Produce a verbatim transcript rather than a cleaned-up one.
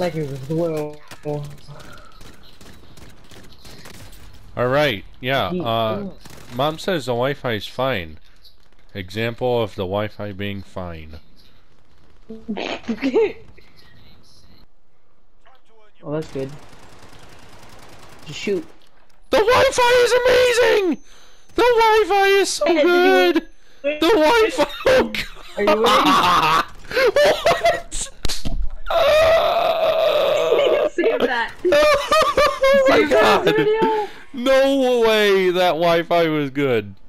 like it was well. Alright, yeah. Uh, Mom says the Wi-Fi is fine. Example of the Wi-Fi being fine. Oh, that's good. Just shoot. The Wi-Fi is amazing! The Wi-Fi is so good! The Wi-Fi... Oh, God. What? Save that. Oh, my God. No way that Wi-Fi was good.